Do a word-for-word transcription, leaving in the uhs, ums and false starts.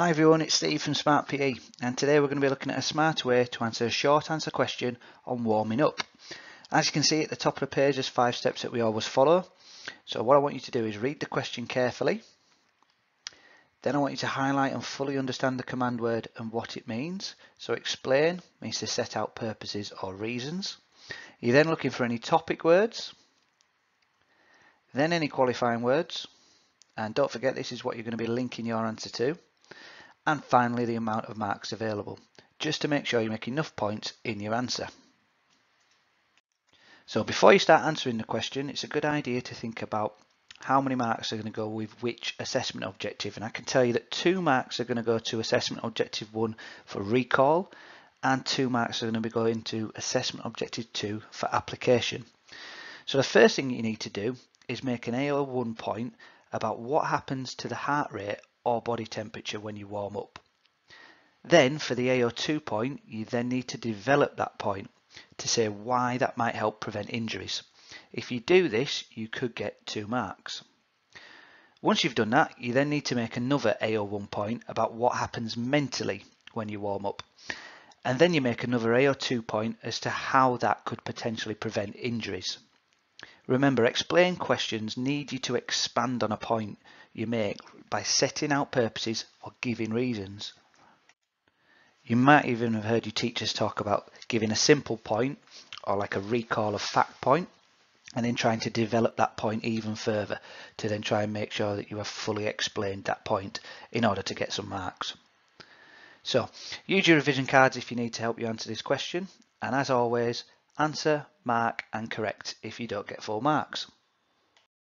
Hi everyone, it's Steve from SmartPE, and today we're going to be looking at a smarter way to answer a short answer question on warming up. As you can see at the top of the page, there's five steps that we always follow. So what I want you to do is read the question carefully. Then I want you to highlight and fully understand the command word and what it means. So explain means to set out purposes or reasons. You're then looking for any topic words, then any qualifying words, and don't forget this is what you're going to be linking your answer to. And finally, the amount of marks available, just to make sure you make enough points in your answer. So before you start answering the question, it's a good idea to think about how many marks are going to go with which assessment objective. And I can tell you that two marks are going to go to assessment objective one for recall, and two marks are going to be going to assessment objective two for application. So the first thing you need to do is make an A O one point about what happens to the heart rate or body temperature when you warm up. Then for the A O two point, you then need to develop that point to say why that might help prevent injuries. If you do this, you could get two marks. Once you've done that, you then need to make another A O one point about what happens mentally when you warm up. And then you make another A O two point as to how that could potentially prevent injuries. Remember, explain questions need you to expand on a point you make by setting out purposes or giving reasons. You might even have heard your teachers talk about giving a simple point, or like a recall of fact point, and then trying to develop that point even further to then try and make sure that you have fully explained that point in order to get some marks. So use your revision cards if you need to help you answer this question, and as always, answer, mark and correct if you don't get full marks.